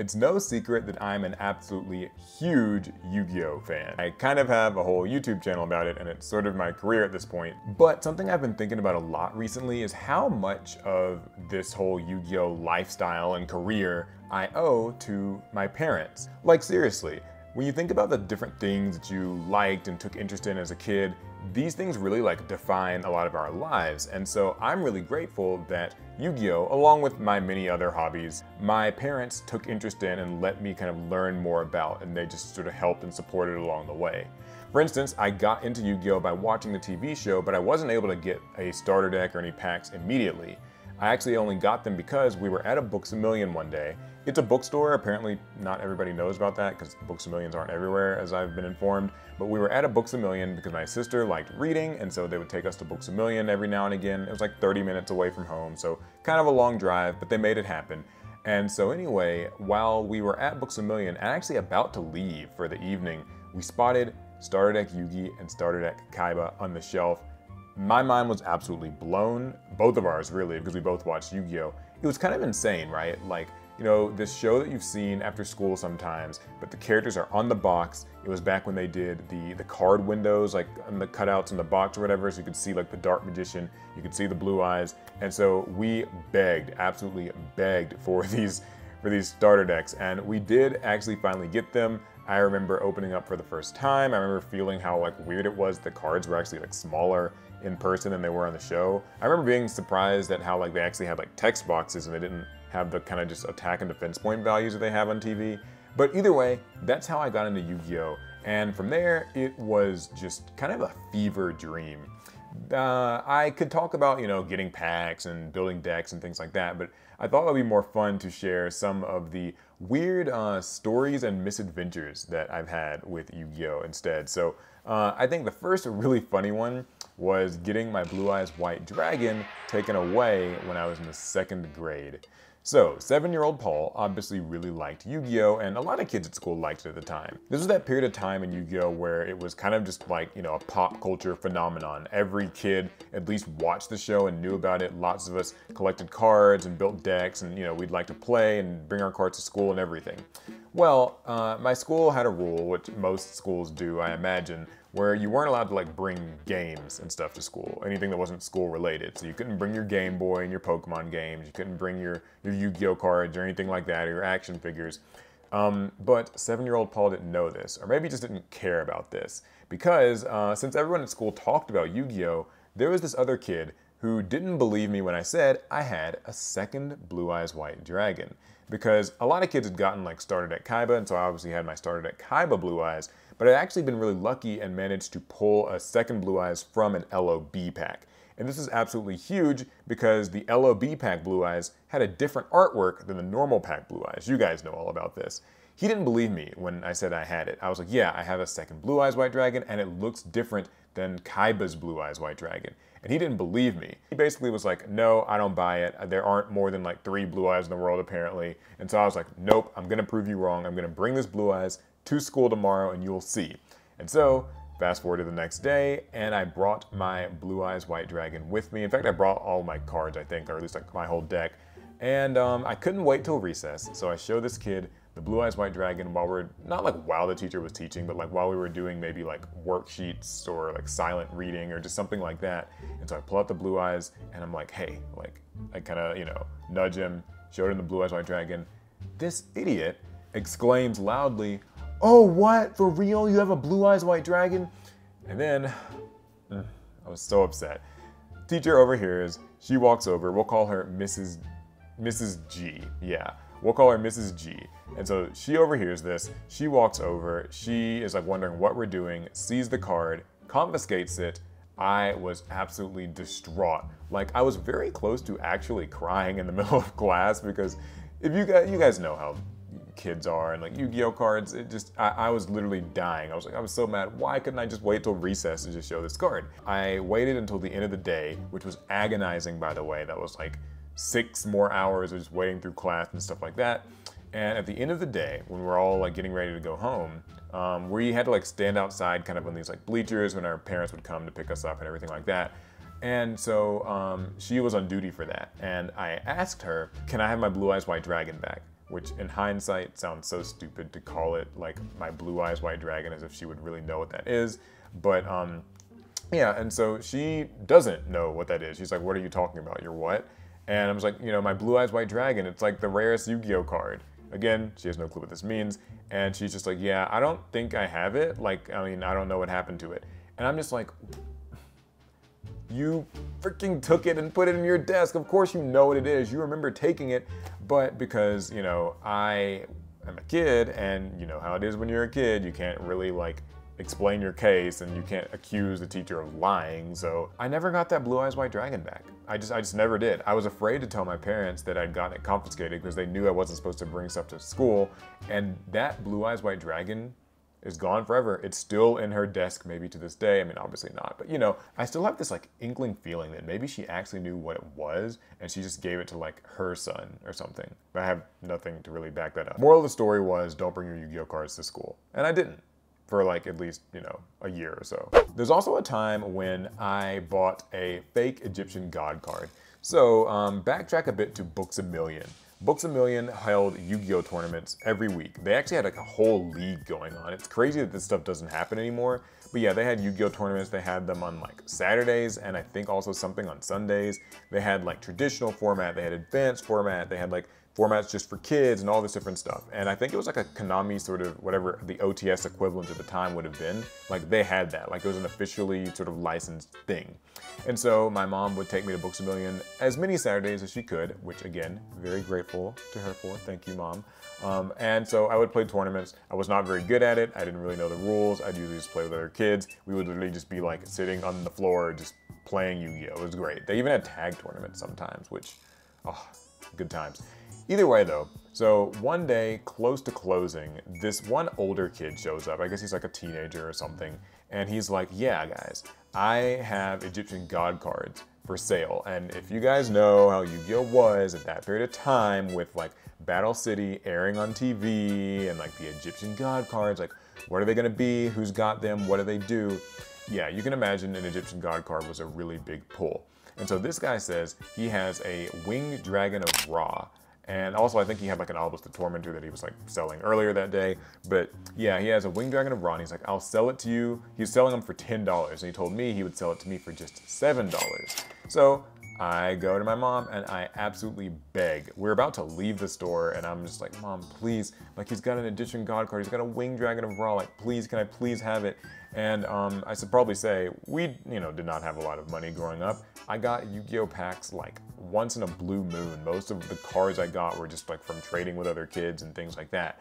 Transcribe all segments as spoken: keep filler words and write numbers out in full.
It's no secret that I'm an absolutely huge Yu-Gi-Oh fan. I kind of have a whole YouTube channel about it, and it's sort of my career at this point. But something I've been thinking about a lot recently is how much of this whole Yu-Gi-Oh lifestyle and career I owe to my parents. Like, seriously, when you think about the different things that you liked and took interest in as a kid, these things really like define a lot of our lives. And so I'm really grateful that Yu-Gi-Oh, along with my many other hobbies, my parents took interest in and let me kind of learn more about, and they just sort of helped and supported along the way. For instance, I got into Yu-Gi-Oh by watching the T V show, but I wasn't able to get a starter deck or any packs immediately. I actually only got them because we were at a Books-A-Million one day. It's a bookstore, apparently not everybody knows about that because Books-A-Millions aren't everywhere as I've been informed, but we were at a Books-A-Million because my sister liked reading, and so they would take us to Books-A-Million every now and again. It was like thirty minutes away from home, so kind of a long drive, but they made it happen. And so anyway, while we were at Books-A-Million and actually about to leave for the evening, we spotted Starter Deck Yugi and Starter Deck Kaiba on the shelf. My mind was absolutely blown, both of ours really, because we both watched Yu-Gi-Oh! It was kind of insane, right? Like, you know, this show that you've seen after school sometimes, but the characters are on the box. It was back when they did the, the card windows, like on the cutouts in the box or whatever, so you could see like the Dark Magician, you could see the Blue Eyes. And so we begged, absolutely begged for these, for these starter decks, and we did actually finally get them. I remember opening up for the first time. I remember feeling how like weird it was. The cards were actually like smaller in person than they were on the show. I remember being surprised at how like they actually had like text boxes and they didn't have the kind of just attack and defense point values that they have on T V. But either way, that's how I got into Yu-Gi-Oh! And from there, it was just kind of a fever dream. Uh, I could talk about, you know, getting packs and building decks and things like that, but I thought it would be more fun to share some of the weird uh, stories and misadventures that I've had with Yu-Gi-Oh! Instead. So uh, I think the first really funny one was getting my Blue-Eyes White Dragon taken away when I was in the second grade. So, seven-year-old Paul obviously really liked Yu-Gi-Oh! And a lot of kids at school liked it at the time. This was that period of time in Yu-Gi-Oh! Where it was kind of just like, you know, a pop culture phenomenon. Every kid at least watched the show and knew about it. Lots of us collected cards and built decks and, you know, we'd like to play and bring our cards to school and everything. Well, uh, my school had a rule, which most schools do, I imagine, where you weren't allowed to like bring games and stuff to school, anything that wasn't school related. So you couldn't bring your Game Boy and your Pokemon games, you couldn't bring your, your Yu-Gi-Oh cards or anything like that, or your action figures. Um, but seven-year-old Paul didn't know this, or maybe just didn't care about this, because uh, since everyone at school talked about Yu-Gi-Oh, there was this other kid who didn't believe me when I said I had a second Blue-Eyes White Dragon. Because a lot of kids had gotten like Starter Deck Kaiba, and so I obviously had my Starter Deck Kaiba Blue Eyes, but I'd actually been really lucky and managed to pull a second Blue Eyes from an L O B pack. And this is absolutely huge because the L O B pack Blue Eyes had a different artwork than the normal pack Blue Eyes. You guys know all about this. He didn't believe me when I said I had it. I was like, yeah, I have a second Blue Eyes White Dragon, and it looks different than Kaiba's Blue Eyes White Dragon. And he didn't believe me. He basically was like, no, I don't buy it. There aren't more than like three Blue Eyes in the world, apparently. And so I was like, nope, I'm gonna prove you wrong. I'm gonna bring this Blue Eyes to school tomorrow and you'll see. And so, fast forward to the next day, and I brought my Blue Eyes White Dragon with me. In fact, I brought all my cards, I think, or at least like my whole deck. And um, I couldn't wait till recess, so I showed this kid the Blue Eyes White Dragon while we're, not like while the teacher was teaching, but like while we were doing maybe like worksheets or like silent reading or just something like that. And so I pull out the Blue Eyes and I'm like, hey, like I kind of, you know, nudge him, showed him the Blue Eyes White Dragon. This idiot exclaims loudly, oh, what, for real? You have a Blue Eyes White Dragon? And then mm, I was so upset. Teacher overhears, she walks over, we'll call her Missus Missus G, yeah. We'll call her Missus G. And so she overhears this, she walks over, she is like wondering what we're doing, sees the card, confiscates it. I was absolutely distraught. Like I was very close to actually crying in the middle of class because if you guys, you guys know how kids are and like Yu-Gi-Oh cards, it just, I, I was literally dying. I was like, I was so mad. Why couldn't I just wait till recess to just show this card? I waited until the end of the day, which was agonizing, by the way. That was like six more hours of just waiting through class and stuff like that. And at the end of the day, when we're all like getting ready to go home, um, we had to like stand outside kind of on these like bleachers when our parents would come to pick us up and everything like that. And so um, she was on duty for that. And I asked her, can I have my Blue Eyes White Dragon back? which in hindsight sounds so stupid to call it like my Blue-Eyes White Dragon, as if she would really know what that is. But um, yeah, and so she doesn't know what that is. She's like, what are you talking about? You're what? And I was like, you know, my Blue-Eyes White Dragon, it's like the rarest Yu-Gi-Oh card. Again, she has no clue what this means. And she's just like, yeah, I don't think I have it. Like, I mean, I don't know what happened to it. And I'm just like, you freaking took it and put it in your desk. Of course you know what it is. You remember taking it. But because, you know, I am a kid, and you know how it is when you're a kid, you can't really like explain your case, and you can't accuse the teacher of lying. So I never got that Blue-Eyes White Dragon back. I just, I just never did. I was afraid to tell my parents that I'd gotten it confiscated because they knew I wasn't supposed to bring stuff to school. And that Blue-Eyes White Dragon is gone forever. It's still in her desk maybe to this day. I mean, obviously not, but you know, I still have this like inkling feeling that maybe she actually knew what it was and she just gave it to like her son or something. But I have nothing to really back that up. Moral of the story was, don't bring your Yu-Gi-Oh cards to school. And I didn't. For like at least, you know, a year or so. There's also a time when I bought a fake Egyptian God card. So um, backtrack a bit to Books-A-Million. Books-A-Million held Yu-Gi-Oh tournaments every week. They actually had like a whole league going on. It's crazy that this stuff doesn't happen anymore. But yeah, they had Yu-Gi-Oh tournaments. They had them on like Saturdays, and I think also something on Sundays. They had like traditional format. They had advanced format. They had like formats just for kids and all this different stuff. And I think it was like a Konami sort of whatever the O T S equivalent at the time would have been. Like they had that, like it was an officially sort of licensed thing. And so my mom would take me to Books-A-Million as many Saturdays as she could, which again, very grateful to her for. Thank you, Mom. Um, and so I would play tournaments. I was not very good at it. I didn't really know the rules. I'd usually just play with other kids. We would literally just be like sitting on the floor, just playing Yu-Gi-Oh. It was great. They even had tag tournaments sometimes, which, oh, good times. Either way though, so one day close to closing, this one older kid shows up. I guess he's like a teenager or something. And he's like, yeah guys, I have Egyptian God cards for sale. And if you guys know how Yu-Gi-Oh was at that period of time with like Battle City airing on T V and like the Egyptian God cards, like what are they gonna be? Who's got them? What do they do? Yeah, you can imagine an Egyptian God card was a really big pull. And so this guy says he has a Winged Dragon of Ra. And also, I think he had like an Obelisk the Tormentor that he was like selling earlier that day. But yeah, he has a Winged Dragon of Ra. He's like, I'll sell it to you. He's selling them for ten dollars. And he told me he would sell it to me for just seven dollars. So I go to my mom and I absolutely beg. We're about to leave the store and I'm just like, Mom, please. Like he's got an Egyptian God card. He's got a Winged Dragon of Ra. Like, please, can I please have it? And um, I should probably say, we, you know, did not have a lot of money growing up. I got Yu-Gi-Oh packs like once in a blue moon. Most of the cards I got were just like from trading with other kids and things like that.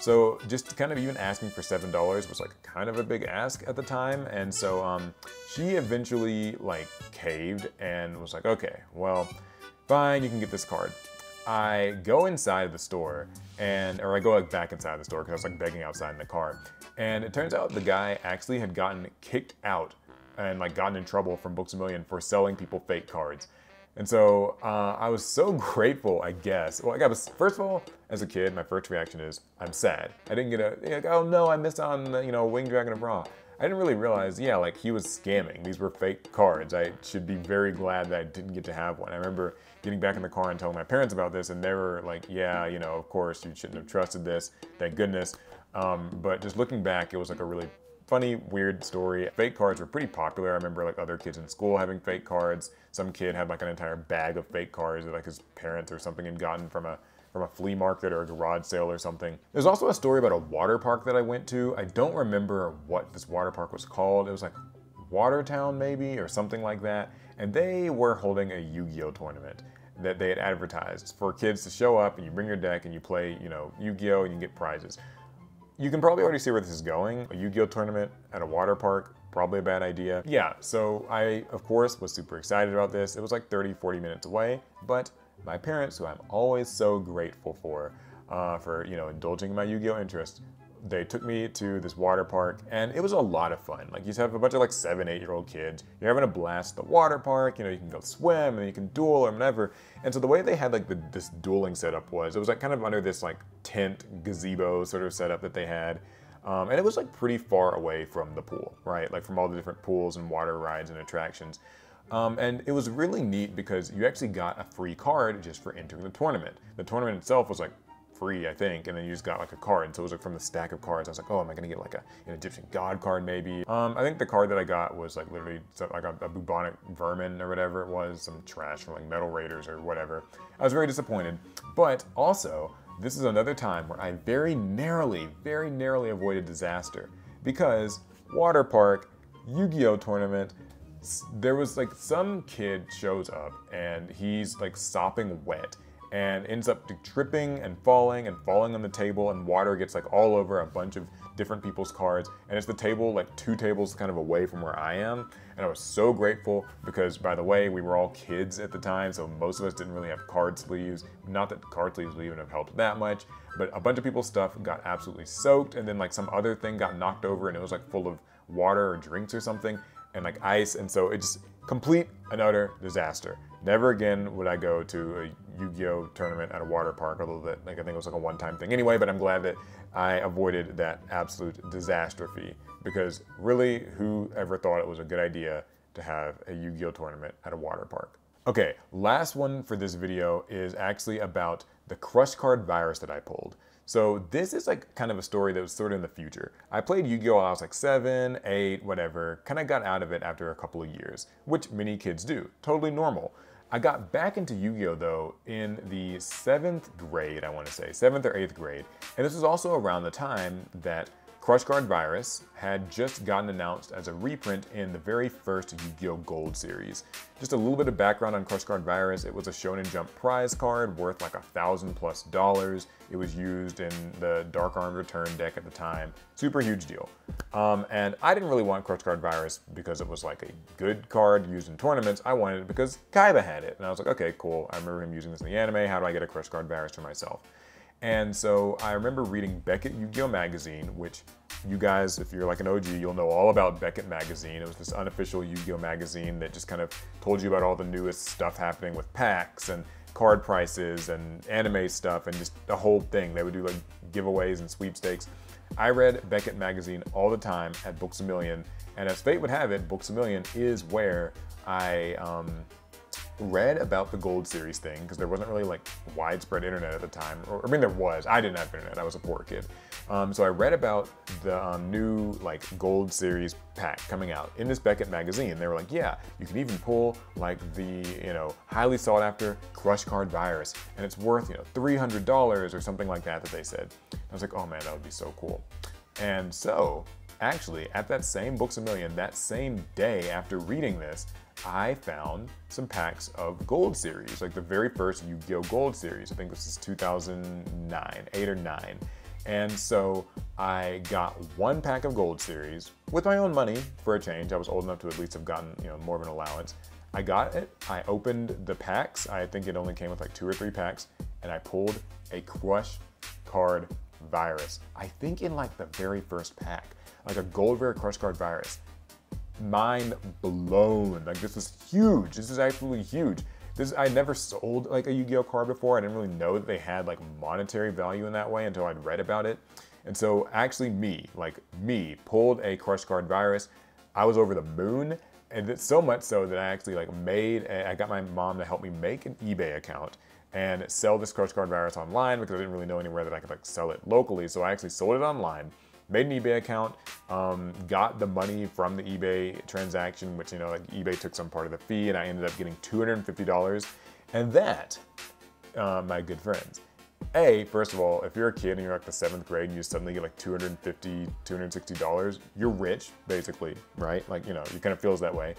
So just kind of even asking for seven dollars was like kind of a big ask at the time. And so um, she eventually like caved and was like, okay, well, fine, you can get this card. I go inside of the store and, or I go like back inside the store because I was like begging outside in the car. And it turns out the guy actually had gotten kicked out and like gotten in trouble from Books-A-Million for selling people fake cards. And so uh, I was so grateful, I guess. Well, I was, first of all, as a kid, my first reaction is I'm sad. I didn't get a, like, oh no, I missed out on the, you know, Winged Dragon of Ra. I didn't really realize, yeah, like he was scamming. These were fake cards. I should be very glad that I didn't get to have one. I remember getting back in the car and telling my parents about this and they were like, yeah, you know, of course you shouldn't have trusted this, thank goodness. Um, but just looking back, it was like a really funny, weird story. Fake cards were pretty popular. I remember like other kids in school having fake cards. Some kid had like an entire bag of fake cards that like his parents or something had gotten from a from a flea market or a garage sale or something. There's also a story about a water park that I went to. I don't remember what this water park was called. It was like Watertown maybe or something like that. And they were holding a Yu-Gi-Oh tournament that they had advertised for kids to show up and you bring your deck and you play, you know, Yu-Gi-Oh and you get prizes. You can probably already see where this is going. A Yu-Gi-Oh tournament at a water park, probably a bad idea. Yeah, so I, of course, was super excited about this. It was like thirty, forty minutes away, but my parents, who I'm always so grateful for, uh, for, you know, indulging my Yu-Gi-Oh interest, they took me to this water park and it was a lot of fun. Like you have a bunch of like seven, eight year old kids, you're having a blast at the water park, you know, you can go swim and you can duel or whatever. And so the way they had like the, this dueling setup was, it was like kind of under this like tent gazebo sort of setup that they had. Um, and it was like pretty far away from the pool, right? Like from all the different pools and water rides and attractions. Um, and it was really neat because you actually got a free card just for entering the tournament. The tournament itself was like free, I think, and then you just got like a card. So it was like from the stack of cards. I was like, oh, am I gonna get like a, an Egyptian God card maybe? Um, I think the card that I got was like literally, I got a Bubonic Vermin or whatever it was, some trash from like Metal Raiders or whatever. I was very disappointed, but also, this is another time where I very narrowly, very narrowly avoided disaster because water park, Yu-Gi-Oh tournament, there was like some kid shows up and he's like sopping wet and ends up tripping and falling and falling on the table, and water gets like all over a bunch of different people's cards, and it's the table like two tables kind of away from where I am, and I was so grateful because, by the way, we were all kids at the time, so most of us didn't really have card sleeves. Not that card sleeves would even have helped that much, but a bunch of people's stuff got absolutely soaked, and then like some other thing got knocked over and it was like full of water or drinks or something and like ice, and so it's complete and utter disaster. Never again would I go to a Yu-Gi-Oh tournament at a water park, although that, like, I think it was like a one-time thing anyway, but I'm glad that I avoided that absolute disaster fee, because really, who ever thought it was a good idea to have a Yu-Gi-Oh tournament at a water park? Okay, last one for this video is actually about the Crush Card Virus that I pulled. So this is like kind of a story that was sort of in the future. I played Yu-Gi-Oh! I was like seven, eight, whatever, kind of got out of it after a couple of years, which many kids do, totally normal. I got back into Yu-Gi-Oh! Though in the seventh grade, I want to say, seventh or eighth grade, and this was also around the time that Crush Card Virus had just gotten announced as a reprint in the very first Yu-Gi-Oh! Gold Series. Just a little bit of background on Crush Card Virus, it was a Shonen Jump prize card worth like a thousand plus dollars. It was used in the Dark Armed Return deck at the time. Super huge deal. Um, and I didn't really want Crush Card Virus because it was like a good card used in tournaments. I wanted it because Kaiba had it. And I was like, okay, cool. I remember him using this in the anime. How do I get a Crush Card Virus for myself? And so I remember reading Beckett Yu-Gi-Oh! Magazine, which you guys, if you're like an O G, you'll know all about Beckett Magazine. It was this unofficial Yu-Gi-Oh! Magazine that just kind of told you about all the newest stuff happening with packs and card prices and anime stuff and just the whole thing. They would do like giveaways and sweepstakes. I read Beckett Magazine all the time at Books-A-Million, and as fate would have it, Books-A-Million is where I, um, read about the Gold Series thing, because there wasn't really like widespread internet at the time, or I mean there was, I didn't have internet, I was a poor kid. Um, so I read about the um, new like Gold Series pack coming out in this Beckett magazine. They were like, yeah, you can even pull like the, you know, highly sought after Crush Card Virus, and it's worth, you know, three hundred dollars or something like that, that they said. I was like, oh man, that would be so cool. And so actually at that same Books-A-Million, that same day after reading this, I found some packs of Gold Series, like the very first Yu-Gi-Oh! Gold Series. I think this is two thousand nine, eight or nine. And so I got one pack of Gold Series with my own money for a change. I was old enough to at least have gotten, you know, more of an allowance. I got it, I opened the packs. I think it only came with like two or three packs, and I pulled a Crush Card Virus. I think in like the very first pack, like a gold rare Crush Card Virus. Mind blown. Like, this is huge. This is absolutely huge. This, I never sold like a Yu-Gi-Oh card before. I didn't really know that they had like monetary value in that way until I'd read about it. And so actually me, like me, pulled a Crush Card Virus. I was over the moon, and it's so much so that I actually like made, a, I got my mom to help me make an eBay account and sell this Crush Card Virus online, because I didn't really know anywhere that I could like sell it locally. So I actually sold it online. Made an eBay account, um, got the money from the eBay transaction, which, you know, like eBay took some part of the fee, and I ended up getting two hundred fifty dollars. And that, uh, my good friends, A, first of all, if you're a kid and you're like the seventh grade and you suddenly get like two hundred fifty, two hundred sixty dollars, you're rich, basically, right? Like, you know, it kind of feels that way.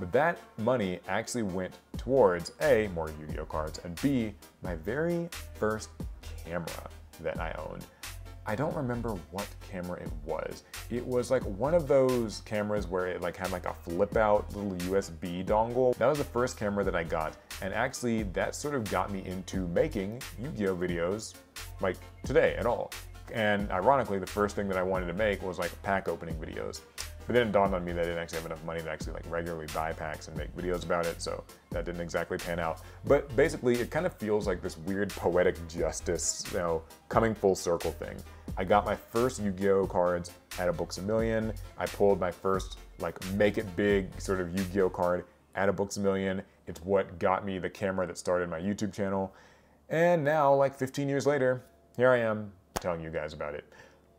But that money actually went towards A, more Yu-Gi-Oh cards, and B, my very first camera that I owned. I don't remember what camera it was. It was like one of those cameras where it like had like a flip out little U S B dongle. That was the first camera that I got. And actually that sort of got me into making Yu-Gi-Oh videos like today at all. And ironically, the first thing that I wanted to make was like pack opening videos. But then it dawned on me that I didn't actually have enough money to actually like regularly buy packs and make videos about it, so that didn't exactly pan out. But basically, it kind of feels like this weird poetic justice, you know, coming full circle thing. I got my first Yu-Gi-Oh cards at a Books-A-Million. I pulled my first like make it big sort of Yu-Gi-Oh card at a Books-A-Million. It's what got me the camera that started my YouTube channel. And now, like fifteen years later, here I am telling you guys about it.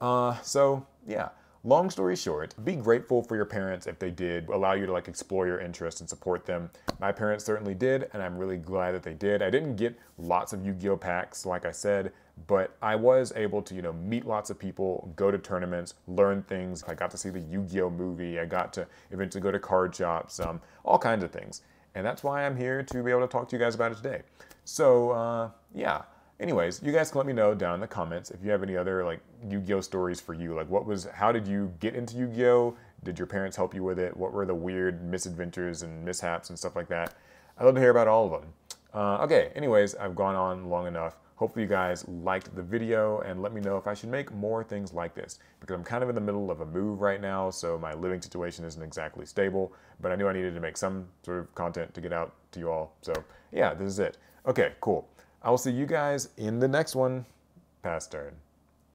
Uh, so yeah, long story short, be grateful for your parents if they did allow you to like explore your interests and support them. My parents certainly did, and I'm really glad that they did. I didn't get lots of Yu-Gi-Oh packs, like I said, but I was able to, you know, meet lots of people, go to tournaments, learn things. I got to see the Yu-Gi-Oh movie. I got to eventually go to card shops, um, all kinds of things. And that's why I'm here to be able to talk to you guys about it today. So, uh, yeah. Anyways, you guys can let me know down in the comments if you have any other, like, Yu-Gi-Oh stories for you. Like, what was, how did you get into Yu-Gi-Oh? Did your parents help you with it? What were the weird misadventures and mishaps and stuff like that? I'd love to hear about all of them. Uh, okay, anyways, I've gone on long enough. Hopefully you guys liked the video, and let me know if I should make more things like this, because I'm kind of in the middle of a move right now, so my living situation isn't exactly stable, but I knew I needed to make some sort of content to get out to you all. So yeah, this is it. Okay, cool. I will see you guys in the next one. Pass turn.